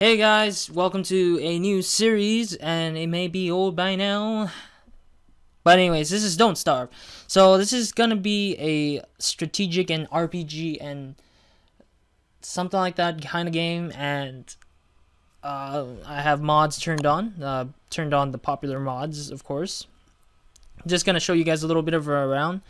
Hey guys, welcome to a new series, and it may be old by now, but anyways, this is Don't Starve. So this is gonna be a strategic and RPG and something like that kind of game, and I have mods turned on the popular mods, of course. I'm just gonna show you guys a little bit of around,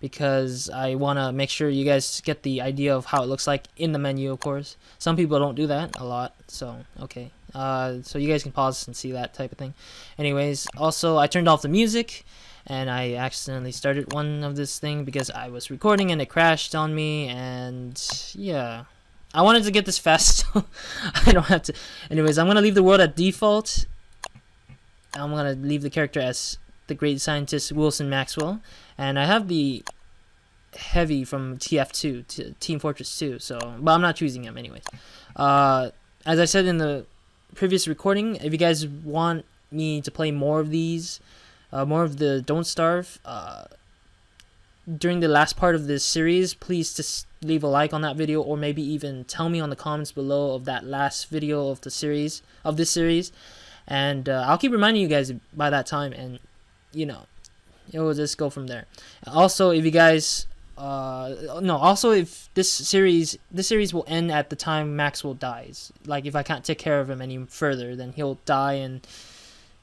because I want to make sure you guys get the idea of how it looks like in the menu, of course. Some people don't do that a lot, so okay. So you guys can pause and see that type of thing. Anyways, also I turned off the music, and I accidentally started one of this thing because I was recording and it crashed on me, and yeah. I wanted to get this fast, so I don't have to. Anyways, I'm going to leave the world at default. I'm going to leave the character as the great scientist Wilson Maxwell, and I have the heavy from TF2, Team Fortress 2, so, but I'm not choosing him anyways. As I said in the previous recording, if you guys want me to play more of these, more of the Don't Starve, during the last part of this series, please just leave a like on that video, or maybe even tell me on the comments below of that last video of the series, of this series, and I'll keep reminding you guys by that time, and you know, it will just go from there. Also, if you guys also if this series will end at the time Maxwell dies, like if I can't take care of him any further, then he'll die and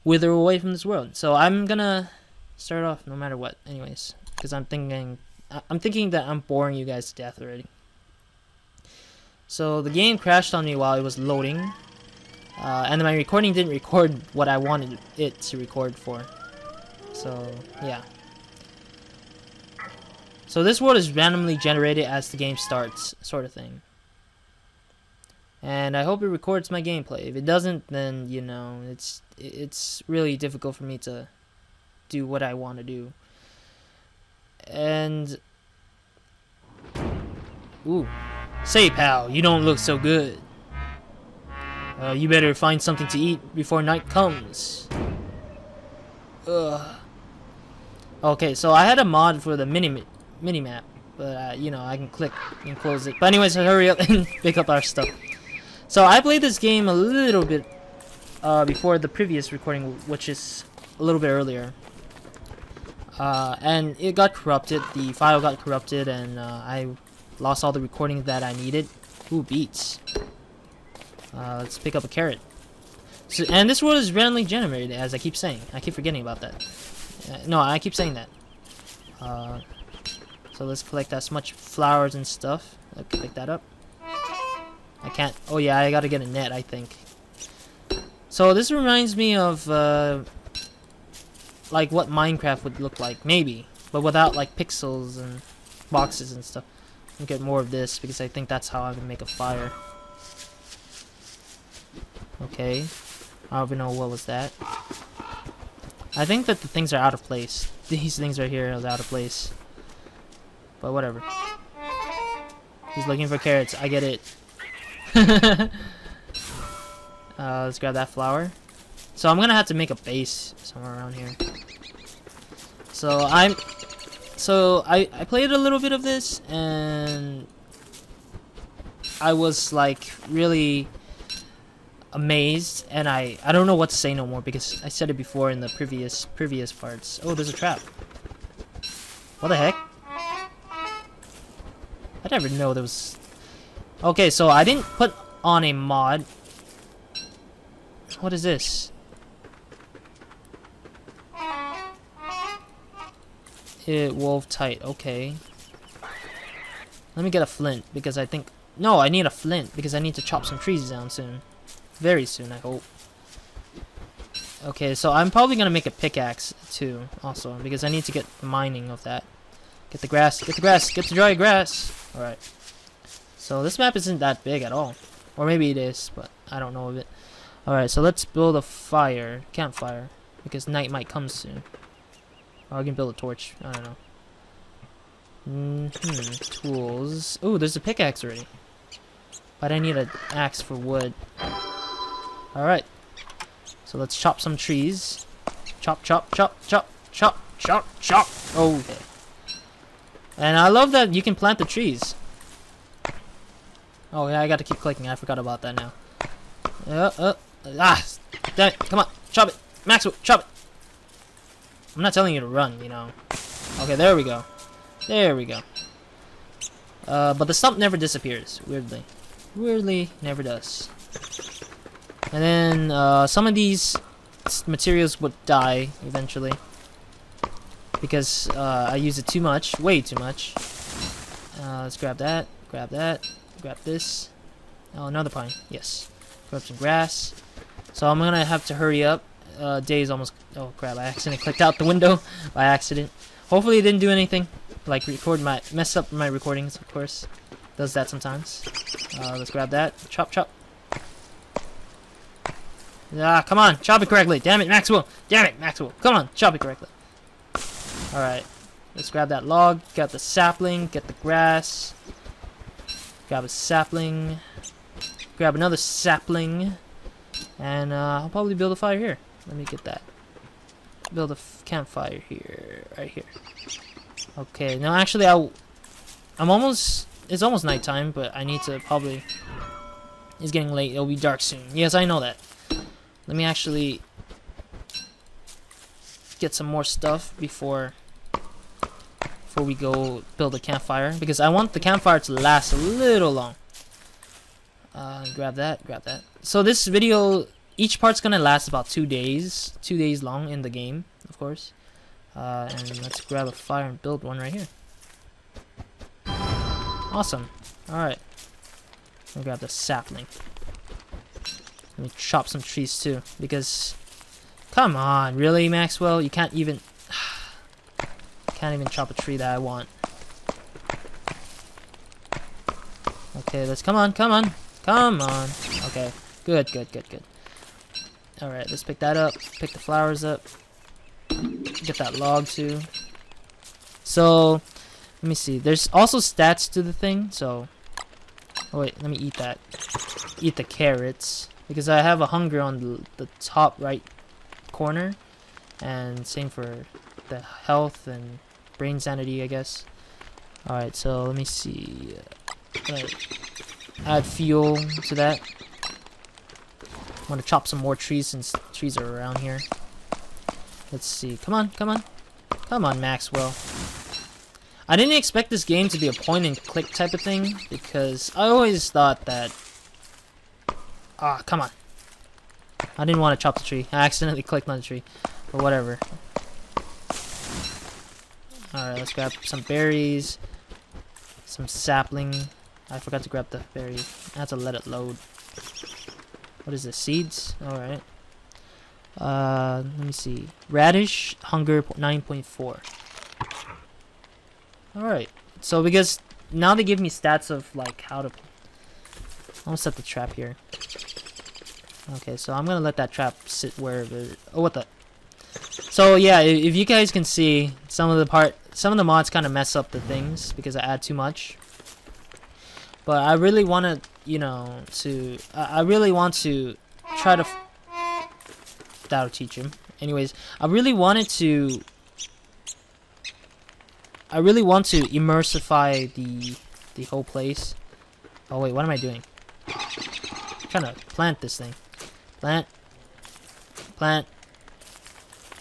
wither away from this world. So I'm gonna start off no matter what anyways, because I'm thinking that I'm boring you guys to death already. So the game crashed on me while it was loading, and my recording didn't record what I wanted it to record for. So, yeah. So this world is randomly generated as the game starts, sort of thing. And I hope it records my gameplay. If it doesn't, then, you know, it's really difficult for me to do what I want to do. And... ooh. Say, pal, you don't look so good. You better find something to eat before night comes. Ugh. Okay, so I had a mod for the mini map, but you know, I can click and close it. But anyways, hurry up and pick up our stuff. So I played this game a little bit before the previous recording, which is a little bit earlier. And it got corrupted. The file got corrupted, and I lost all the recordings that I needed. Ooh, beats. Let's pick up a carrot. So, and this world is randomly generated, as I keep saying. I keep forgetting about that. No, I keep saying that. So let's collect as much flowers and stuff. Let's pick that up. I can't... oh yeah, I gotta get a net, I think. So this reminds me of... like what Minecraft would look like, maybe. But without like pixels and boxes and stuff. I'll get more of this, because I think that's how I can make a fire. Okay. I don't even know what was that. I think that the things are out of place. These things right here is out of place. But whatever. He's looking for carrots. I get it. Let's grab that flower. So I'm gonna have to make a base somewhere around here. So I played a little bit of this, and I was like really amazed, and I don't know what to say no more, because I said it before in the previous parts. Oh, there's a trap. What the heck? I never know there was... okay, so I didn't put on a mod. What is this? It wove tight, okay. Let me get a flint, because I think... no, I need a flint, because I need to chop some trees down soon. Very soon, I hope. Okay, so I'm probably gonna make a pickaxe too, also, because I need to get mining of that. Get the grass, get the grass, get the dry grass. All right. So this map isn't that big at all, or maybe it is, but I don't know of it. All right, so let's build a fire, campfire, because night might come soon. Or I can build a torch. I don't know. Tools. Ooh, there's a pickaxe already, but I need an axe for wood. Alright, so let's chop some trees. Chop, chop, chop, chop, chop, chop, chop. Okay. And I love that you can plant the trees. Oh yeah, I got to keep clicking. I forgot about that now. Damn it. Come on, chop it. Maxwell, chop it. I'm not telling you to run, you know. Okay, there we go. There we go. But the stump never disappears, weirdly. Weirdly, never does. And then, some of these materials would die eventually. Because, I use it too much. Way too much. Let's grab that. Grab that. Grab this. Oh, another pine. Yes. Grab some grass. So I'm gonna have to hurry up. Day's almost... Oh, crap. I accidentally clicked out the window by accident. Hopefully it didn't do anything. Like, mess up my recordings, of course. Does that sometimes. Let's grab that. Chop, chop. Ah, come on. Chop it correctly. Damn it, Maxwell. Damn it, Maxwell. Come on. Chop it correctly. Alright. Let's grab that log. Got the sapling. Get the grass. Grab a sapling. Grab another sapling. And I'll probably build a fire here. Let me get that. Build a campfire here. Right here. Okay. Now, actually, I'm almost... It's almost nighttime, but I need to probably... It's getting late. It'll be dark soon. Yes, I know that. Let me actually get some more stuff before we go build a campfire, because I want the campfire to last a little long. Grab that, grab that. So this video, each part's gonna last about 2 days, 2 days long in the game, of course. And let's grab a fire and build one right here. Awesome. Alright. I'll grab the sapling. Let me chop some trees too, because... Come on, really, Maxwell? You can't even... Can't even chop a tree that I want. Okay, let's... Come on, come on. Come on. Okay, good, good, good, good. Alright, let's pick that up. Pick the flowers up. Get that log too. So... Let me see. There's also stats to the thing, so... Oh wait, let me eat that. Eat the carrots. Because I have a hunger on the top right corner. And same for the health and brain sanity, I guess. Alright, so let me see. Right. Add fuel to that. I'm gonna chop some more trees since trees are around here. Let's see. Come on, come on. Come on, Maxwell. I didn't expect this game to be a point-and-click type of thing, because I always thought that... Ah, come on. I didn't want to chop the tree. I accidentally clicked on the tree. But whatever. Alright, let's grab some berries. Some sapling. I forgot to grab the berry. I have to let it load. What is this? Seeds? Alright. Let me see. Radish, hunger, 9.4. Alright, so because now they give me stats of like how to... I'm gonna set the trap here. Okay, so I'm gonna let that trap sit wherever... Oh, what the... So yeah, if you guys can see, some of the mods kind of mess up the things because I add too much. But I really want to, you know, to... I really want to try to... That'll teach him. Anyways, I really want to immersify the whole place. Oh wait, what am I doing? I'm trying to plant this thing. Plant. Plant.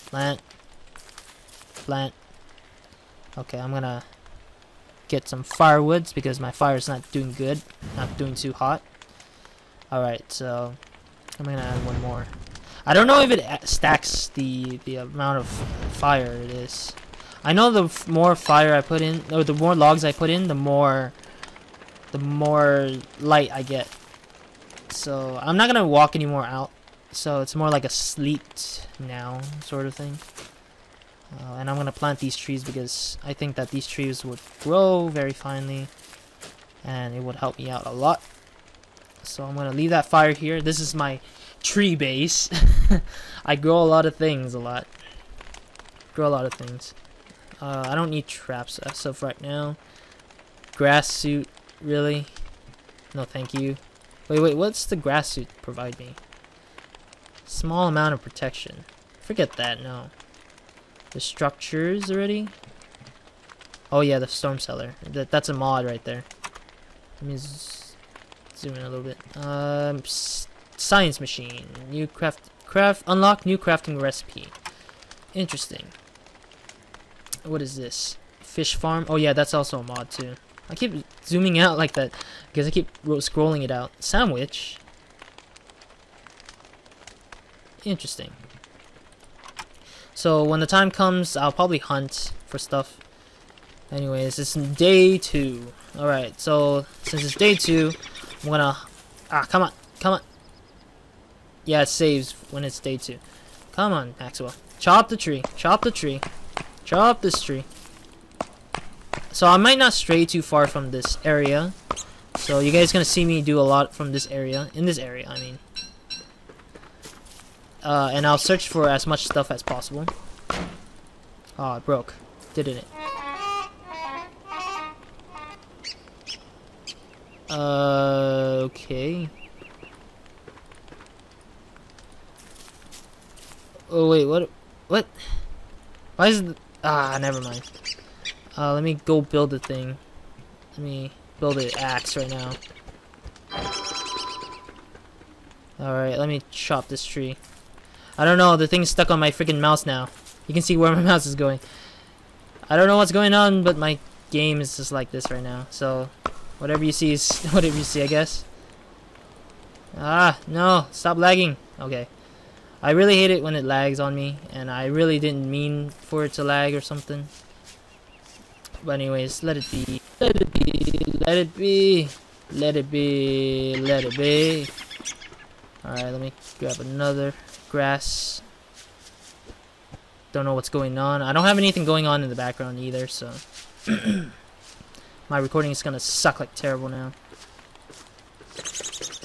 Plant. Plant. Okay, I'm gonna get some firewoods because my fire is not doing good. Not doing too hot. Alright, so I'm gonna add one more. I don't know if it stacks the amount of fire it is. I know the more fire I put in, or the more logs I put in, the more light I get. So I'm not gonna walk anymore out. So it's more like a sleet now sort of thing. And I'm gonna plant these trees because I think that these trees would grow very finely, and it would help me out a lot. So I'm gonna leave that fire here. This is my tree base. I grow a lot of things. I don't need traps as of right now. Grass suit, really? No, thank you. Wait, wait, what's the grass suit provide me? Small amount of protection. Forget that, no. The structures already? Oh yeah, the storm cellar. That's a mod right there. Let me zoom in a little bit. Science machine. New craft unlock new crafting recipe. Interesting. What is this? Fish farm. Oh yeah, that's also a mod too. I keep zooming out like that because I keep scrolling it out. Sandwich. Interesting. So when the time comes, I'll probably hunt for stuff. Anyways, it's day 2. Alright, so since it's day 2, I'm gonna... Ah, come on, come on. Yeah, it saves when it's day 2. Come on, Maxwell. Chop the tree, chop the tree, chop this tree. So I might not stray too far from this area. So you guys gonna see me do a lot from this area. In this area, I mean. And I'll search for as much stuff as possible. Oh, it broke. Didn't it? Okay. Oh, wait, what? What? Why is it... Ah, never mind. Let me go build the thing. Let me build an axe right now. Alright, let me chop this tree. I don't know, the thing's stuck on my freaking mouse now. You can see where my mouse is going. I don't know what's going on, but my game is just like this right now. So, whatever you see is whatever you see, I guess. Ah, no, stop lagging. Okay. I really hate it when it lags on me, and I really didn't mean for it to lag or something. But anyways, let it be. Let it be. Let it be. Let it be. Let it be. Alright, let me grab another grass. Don't know what's going on. I don't have anything going on in the background either, so... My recording is gonna suck like terrible now.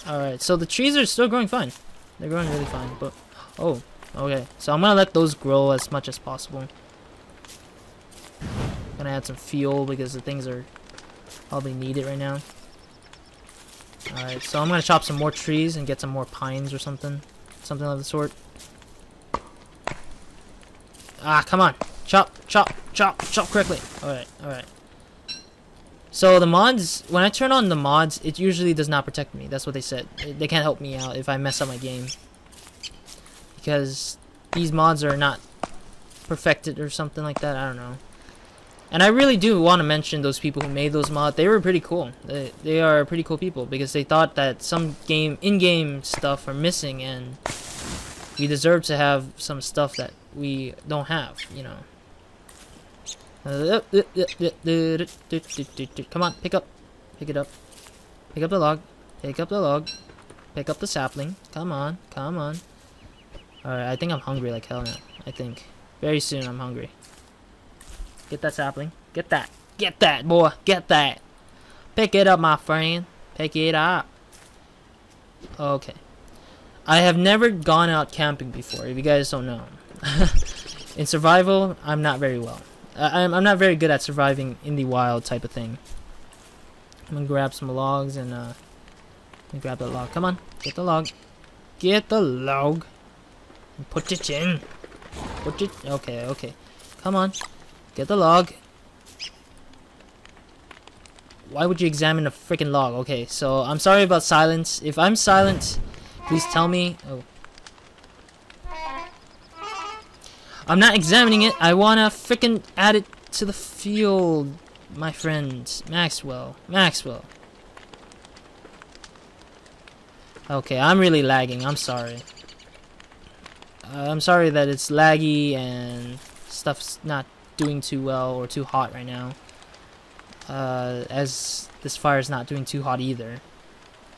Alright, so the trees are still growing fine. They're growing really fine, but... Oh, okay. So I'm gonna let those grow as much as possible. Gonna add some fuel because the things are probably needed right now. Alright, so I'm gonna chop some more trees and get some more pines or something. Something of the sort. Ah, come on. Chop, chop, chop, chop correctly. Alright, alright. So the mods, when I turn on the mods, it usually does not protect me. That's what they said. They can't help me out if I mess up my game. Because these mods are not perfected or something like that. I don't know. And I really do want to mention those people who made those mods. They were pretty cool. They are pretty cool people because they thought that some game in-game stuff are missing, and we deserve to have some stuff that we don't have, you know. Come on, pick up. Pick it up. Pick up the log. Pick up the log. Pick up the sapling. Come on, come on. Alright, I think I'm hungry like hell now. I think. Very soon I'm hungry. Get that sapling. Get that. Get that, boy. Get that. Pick it up, my friend. Pick it up. Okay. I have never gone out camping before, if you guys don't know. In survival, I'm not very well. I'm not very good at surviving in the wild type of thing. I'm gonna grab some logs and grab that log. Come on. Get the log. Get the log. And put it in. Put it... Okay, okay. Come on. Get the log. Why would you examine a freaking log? Okay, so I'm sorry about silence. If I'm silent, please tell me. Oh. I'm not examining it. I wanna freaking add it to the field, my friend. Maxwell. Maxwell. Okay, I'm really lagging. I'm sorry. I'm sorry that it's laggy and stuff's not doing too well or too hot right now, as this fire is not doing too hot either.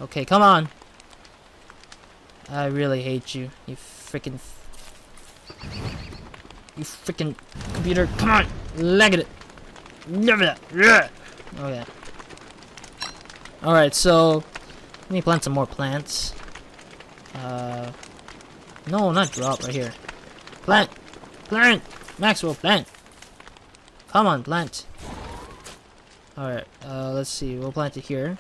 Okay, come on. I really hate you, you freaking computer. Come on, lag it. Okay. All right, so let me plant some more plants. No, not drop right here. Plant, plant, Maxwell, plant. Come on, plant. Alright, let's see. We'll plant it here.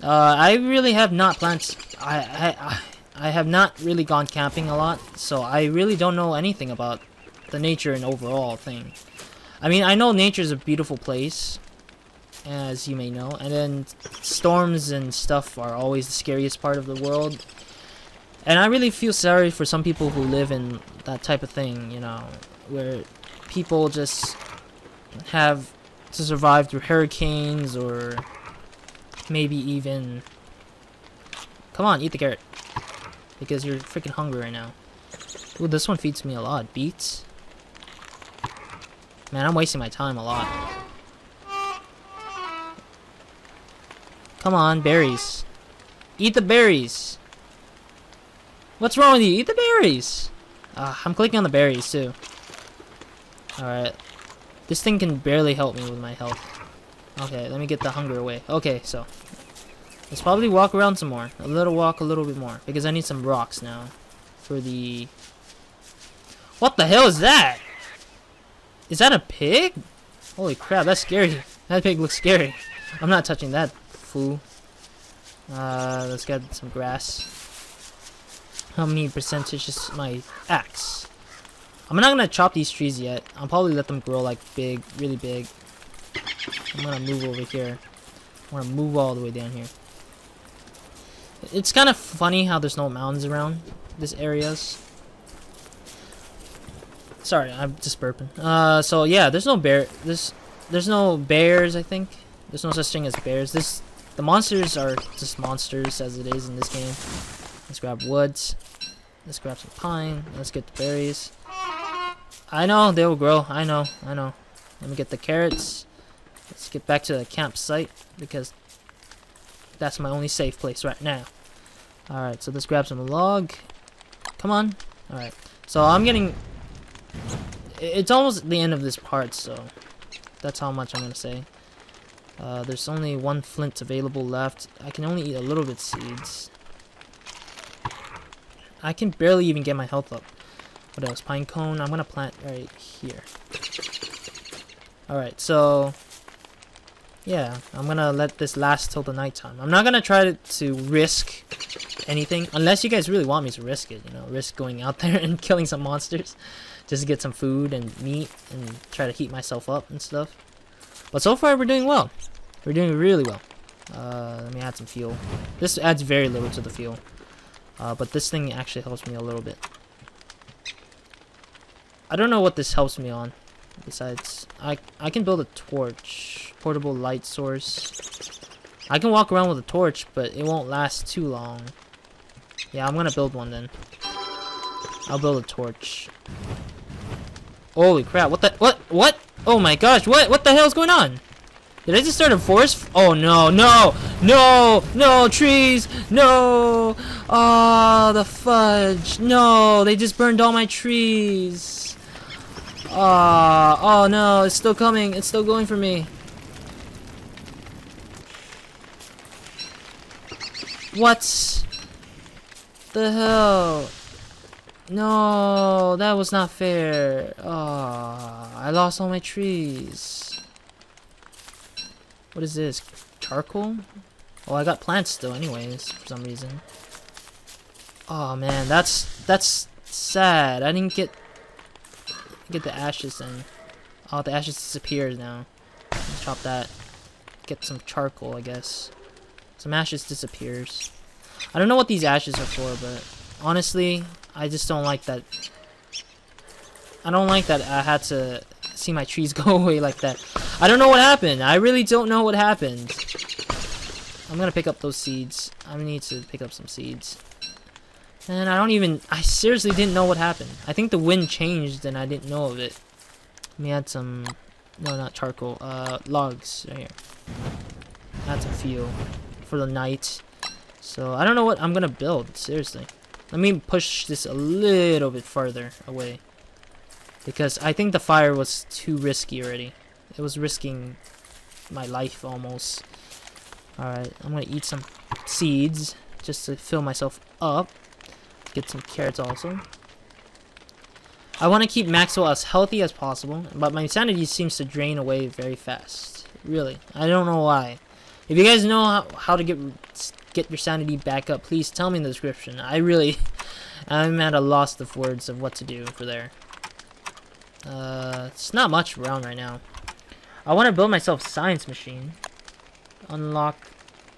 I really have not planted... I have not really gone camping a lot, so I really don't know anything about the nature and overall thing. I mean, I know nature is a beautiful place, as you may know. And then storms and stuff are always the scariest part of the world. And I really feel sorry for some people who live in that type of thing, you know, where people just have to survive through hurricanes or maybe even... Come on, eat the carrot. Because you're freaking hungry right now. Ooh, this one feeds me a lot. Beets. Man, I'm wasting my time a lot. Come on, berries. Eat the berries. What's wrong with you? Eat the berries. I'm clicking on the berries too. Alright. This thing can barely help me with my health. Okay, let me get the hunger away. Okay, so. Let's probably walk around some more. A little walk, a little bit more. Because I need some rocks now. For the... What the hell is that? Is that a pig? Holy crap, that's scary. That pig looks scary. I'm not touching that, fool. Let's get some grass. How many percentage is my axe? I'm not gonna chop these trees yet. I'll probably let them grow like big, really big. I'm gonna move over here. I'm gonna move all the way down here. It's kind of funny how there's no mountains around this areas. Sorry, I'm just burping. So yeah, there's no bear. There's no bears. I think there's no such thing as bears. The monsters are just monsters as it is in this game. Let's grab woods. Let's grab some pine. Let's get the berries. I know they will grow. I know. I know. Let me get the carrots. Let's get back to the campsite because that's my only safe place right now. Alright, so let's grab some log. Come on. Alright. So I'm getting... It's almost the end of this part, so that's how much I'm going to say. There's only one flint available left. I can only eat a little bit of seeds. I can barely even get my health up. What else? Pine cone. I'm going to plant right here. Alright, so... Yeah, I'm gonna let this last till the nighttime. I'm not gonna try to risk anything unless you guys really want me to risk it, you know, risk going out there and killing some monsters just to get some food and meat and try to heat myself up and stuff. But so far we're doing well. We're doing really well. Let me add some fuel. This adds very little to the fuel, but this thing actually helps me a little bit. I don't know what this helps me on. Besides, I can build a torch, portable light source. I can walk around with a torch, but it won't last too long. Yeah, I'm gonna build one then. I'll build a torch. Holy crap! What the? What? What? Oh my gosh! What? What the hell is going on? Did I just start a forest? Oh no! No! No! No! Trees! No! Oh, the fudge! No! They just burned all my trees. Oh no, it's still coming. It's still going for me. What the hell? No, that was not fair. Oh, I lost all my trees. What is this? Charcoal? Oh, I got plants still anyways, for some reason. Oh man, that's sad. I didn't get the ashes in. Oh, the ashes disappeared now. Let's chop that. Get some charcoal, I guess. Some ashes disappears. I don't know what these ashes are for, but honestly, I just don't like that. I don't like that I had to see my trees go away like that. I don't know what happened. I really don't know what happened. I'm gonna pick up those seeds. I need to pick up some seeds. And I seriously didn't know what happened. I think the wind changed and I didn't know of it. Let me add some, no, not charcoal, logs right here. Add some fuel for the night. So I don't know what I'm gonna build, seriously. Let me push this a little bit farther away. Because I think the fire was too risky already. It was risking my life almost. Alright, I'm gonna eat some seeds just to fill myself up. Get some carrots also. I want to keep Maxwell as healthy as possible, but my sanity seems to drain away very fast. Really, I don't know why. If you guys know how to get your sanity back up, please tell me in the description. I really, I'm at a loss of words of what to do for there. It's not much around right now. I want to build myself a science machine. Unlock.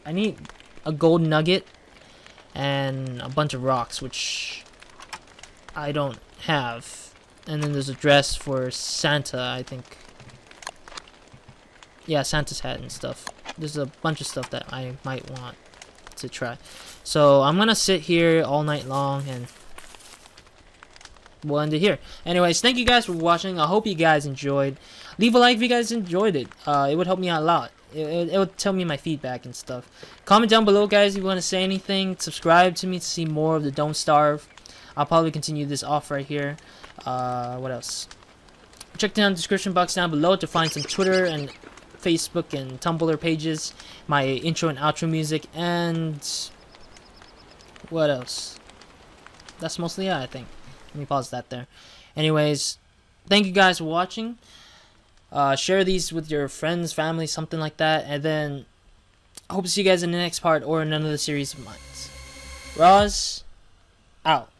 I need a gold nugget and a bunch of rocks, which I don't have. And then there's a dress for Santa, I think. Yeah, Santa's hat and stuff. There's a bunch of stuff that I might want to try. So I'm gonna sit here all night long and we'll end it here. Anyways, thank you guys for watching. I hope you guys enjoyed. Leave a like if you guys enjoyed it. It would help me out a lot. It would tell me my feedback and stuff. Comment down below, guys, if you want to say anything. Subscribe to me to see more of the Don't Starve. I'll probably continue this off right here. What else? Check down the description box down below to find some Twitter and Facebook and Tumblr pages, my intro and outro music, and what else? That's mostly it, I think. Let me pause that there. Anyways, thank you guys for watching. Share these with your friends, family, something like that, and then I hope to see you guys in the next part or in another series of mine. Roz, out.